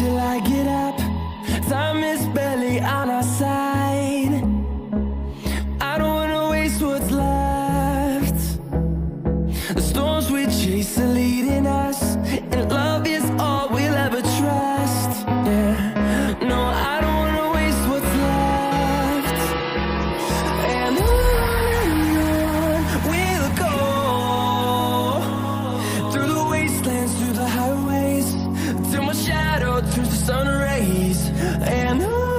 till I get up. Time is barely on our side. I don't wanna waste what's left. The storms we chase are leading us, and love is all we'll ever trust. Yeah. No, I don't wanna waste what's left. And on we'll go, through the wastelands, through the highways, till my shadow turns to sun rays. And